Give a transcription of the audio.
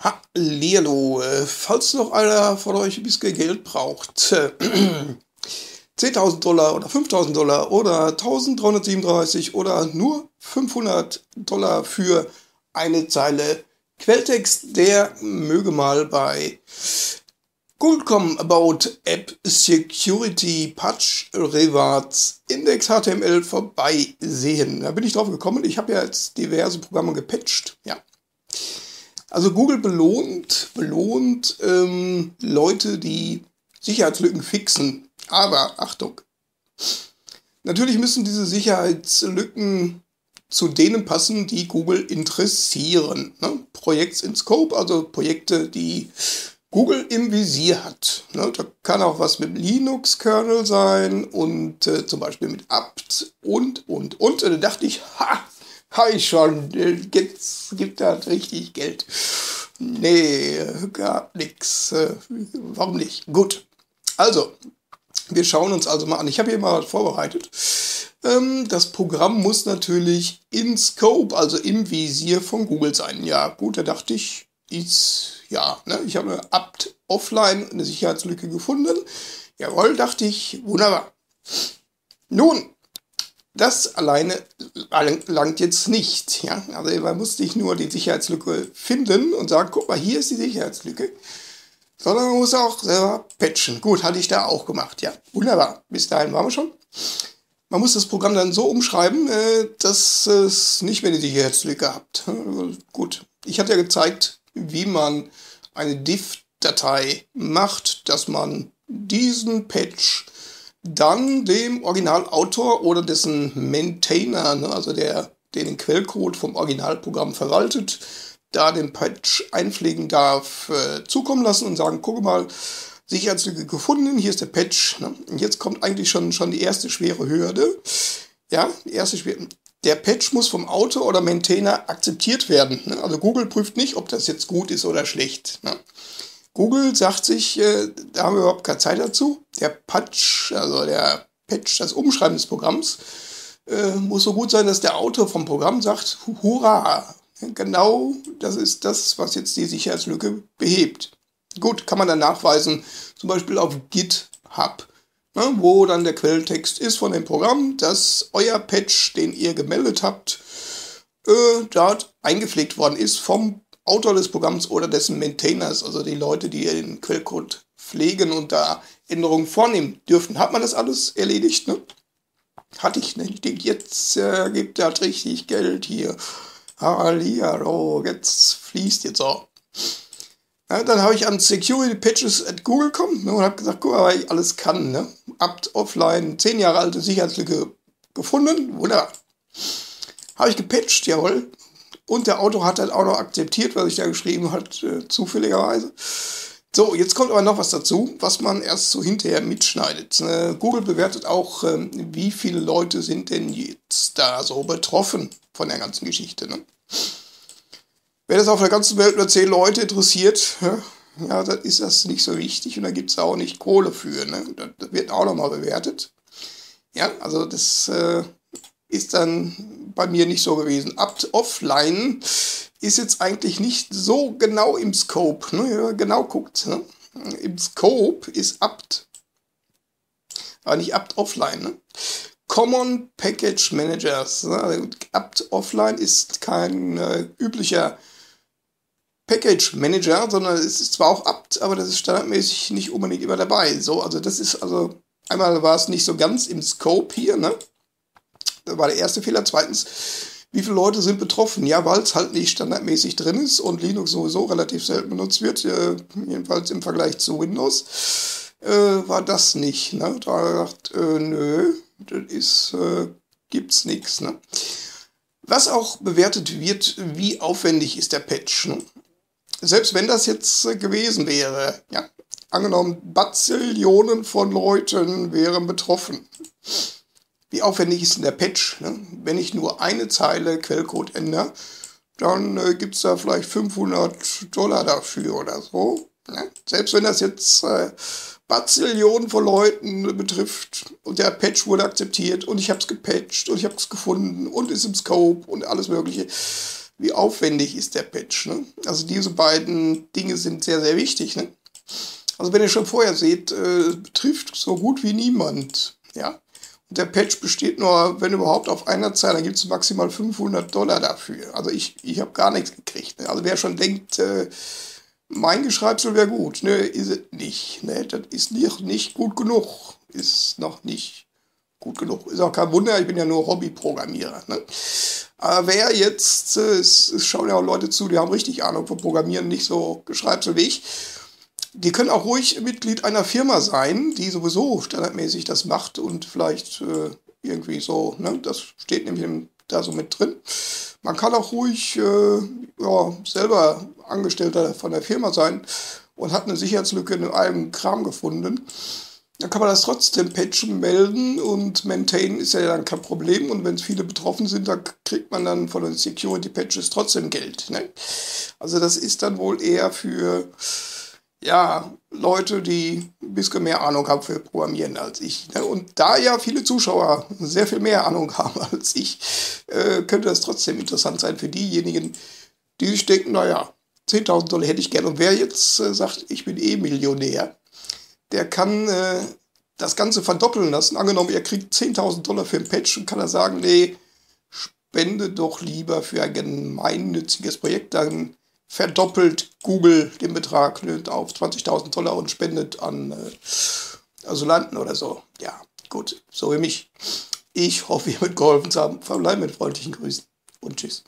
Hallihallo, falls noch einer von euch ein bisschen Geld braucht, 10.000 $ oder 5.000 $ oder 1.337 oder nur $500 für eine Zeile Quelltext, der möge mal bei Google kommen. About App Security Patch Rewards Index HTML vorbeisehen. Da bin ich drauf gekommen. Ich habe ja jetzt diverse Programme gepatcht. Ja. Also Google belohnt Leute, die Sicherheitslücken fixen. Aber Achtung, natürlich müssen diese Sicherheitslücken zu denen passen, die Google interessieren. Ne? Projects in Scope, also Projekte, die Google im Visier hat. Ne? Da kann auch was mit Linux-Kernel sein und zum Beispiel mit apt und. Da dachte ich, habe ich schon, jetzt gibt das richtig Geld. Nee, gar nichts. Warum nicht? Gut, also, wir schauen uns also mal an. Ich habe hier mal was vorbereitet. Das Programm muss natürlich in Scope, also im Visier von Google sein. Ja, gut, da dachte ich, ich habe eine apt-offline, eine Sicherheitslücke gefunden. Jawohl, dachte ich, wunderbar. Nun, das alleine langt jetzt nicht. Ja? Also man muss nicht nur die Sicherheitslücke finden und sagen, guck mal, hier ist die Sicherheitslücke, sondern man muss auch selber patchen. Gut, hatte ich da auch gemacht. Ja, wunderbar. Bis dahin waren wir schon. Man muss das Programm dann so umschreiben, dass es nicht mehr die Sicherheitslücke hat. Gut, ich hatte ja gezeigt, wie man eine Diff-Datei macht, dass man diesen Patch dann dem Originalautor oder dessen Maintainer, also der den Quellcode vom Originalprogramm verwaltet, da den Patch einpflegen darf, zukommen lassen und sagen, guck mal, Sicherheitslücke gefunden, hier ist der Patch. Ne? Und jetzt kommt eigentlich schon die erste schwere Hürde. Ja, die erste schwere. Der Patch muss vom Autor oder Maintainer akzeptiert werden. Ne? Also Google prüft nicht, ob das jetzt gut ist oder schlecht. Ne? Google sagt sich, da haben wir überhaupt keine Zeit dazu. Der Patch, das Umschreiben des Programms, muss so gut sein, dass der Autor vom Programm sagt, hurra, genau das ist das, was jetzt die Sicherheitslücke behebt. Gut, kann man dann nachweisen, zum Beispiel auf GitHub, ne, wo dann der Quelltext ist von dem Programm, dass euer Patch, den ihr gemeldet habt, dort eingepflegt worden ist vom Autor des Programms oder dessen Maintainers, also die Leute, die den Quellcode pflegen und da Änderungen vornehmen dürfen. Hat man das alles erledigt? Ne? Hatte ich nicht. Ich denke, jetzt gibt das richtig Geld hier. Hallihallo, jetzt fließt jetzt auch. Ja, dann habe ich an Security Patches at Google gekommen, ne, und habe gesagt, guck mal, weil ich alles kann. Ne? Apt-offline, 10 Jahre alte Sicherheitslücke gefunden. Wunderbar. Habe ich gepatcht, jawohl. Und der Autor hat dann auch noch akzeptiert, was ich da geschrieben hat, zufälligerweise. So, jetzt kommt aber noch was dazu, was man erst so hinterher mitschneidet. Google bewertet auch, wie viele Leute sind denn jetzt da so betroffen von der ganzen Geschichte. Ne? Wenn das auf der ganzen Welt nur 10 Leute interessiert, ja, dann ist das nicht so wichtig und da gibt es auch nicht Kohle für. Ne? Das wird auch nochmal bewertet. Ja, also das ist dann bei mir nicht so gewesen. Apt-offline ist jetzt eigentlich nicht so genau im Scope. Ne? Wenn man genau guckt. Ne? Im Scope ist apt, aber nicht apt-offline. Ne? Common Package Managers. Ne? Apt-offline ist kein üblicher Package Manager, sondern es ist zwar auch apt, aber das ist standardmäßig nicht unbedingt immer dabei. So, also das ist, also einmal war es nicht so ganz im Scope hier, ne? War der erste Fehler. Zweitens, wie viele Leute sind betroffen? Ja, weil es halt nicht standardmäßig drin ist und Linux sowieso relativ selten benutzt wird, jedenfalls im Vergleich zu Windows, war das nicht. Ne? Da hat er gesagt, nö, das gibt's nichts. Ne? Was auch bewertet wird, wie aufwendig ist der Patch. Ne? Selbst wenn das jetzt gewesen wäre, ja, angenommen, Bazillionen von Leuten wären betroffen. Wie aufwendig ist denn der Patch? Ne? Wenn ich nur eine Zeile Quellcode ändere, dann gibt es da vielleicht $500 dafür oder so. Ne? Selbst wenn das jetzt Bazillionen von Leuten betrifft und der Patch wurde akzeptiert und ich habe es gepatcht und ich habe es gefunden und ist im Scope und alles Mögliche, wie aufwendig ist der Patch. Ne? Also diese beiden Dinge sind sehr, sehr wichtig. Ne? Also wenn ihr schon vorher seht, betrifft so gut wie niemand. Ja? Und der Patch besteht nur, wenn überhaupt, auf einer Zeile. Da gibt es maximal $500 dafür. Also ich habe gar nichts gekriegt. Ne? Also wer schon denkt, mein Geschreibsel wäre gut, ne, ist es nicht. Ne? Das ist nicht gut genug. Ist noch nicht gut genug. Ist auch kein Wunder, ich bin ja nur Hobbyprogrammierer. Ne? Aber wer jetzt, es schauen ja auch Leute zu, die haben richtig Ahnung vom Programmieren, nicht so Geschreibsel wie ich. Die können auch ruhig Mitglied einer Firma sein, die sowieso standardmäßig das macht und vielleicht irgendwie so, ne? Das steht nämlich da so mit drin. Man kann auch ruhig ja, selber Angestellter von der Firma sein und hat eine Sicherheitslücke in einem Kram gefunden. Dann kann man das trotzdem patchen, melden und maintainen ist ja dann kein Problem. Und wenn es viele betroffen sind, dann kriegt man dann von den Security-Patches trotzdem Geld. Ne? Also das ist dann wohl eher für ja, Leute, die ein bisschen mehr Ahnung haben für Programmieren als ich. Ne? Und da ja viele Zuschauer sehr viel mehr Ahnung haben als ich, könnte das trotzdem interessant sein für diejenigen, die sich denken, naja, $10.000 hätte ich gerne. Und wer jetzt sagt, ich bin eh Millionär, der kann das Ganze verdoppeln lassen. Angenommen, er kriegt $10.000 für ein Patch und kann er sagen, nee, spende doch lieber für ein gemeinnütziges Projekt. Dann verdoppelt Google den Betrag, nimmt auf $20.000 und spendet an Asylanten oder so. Ja, gut, so wie mich. Ich hoffe, ihr mitgeholfen zu haben. Verbleibt mit freundlichen Grüßen und tschüss.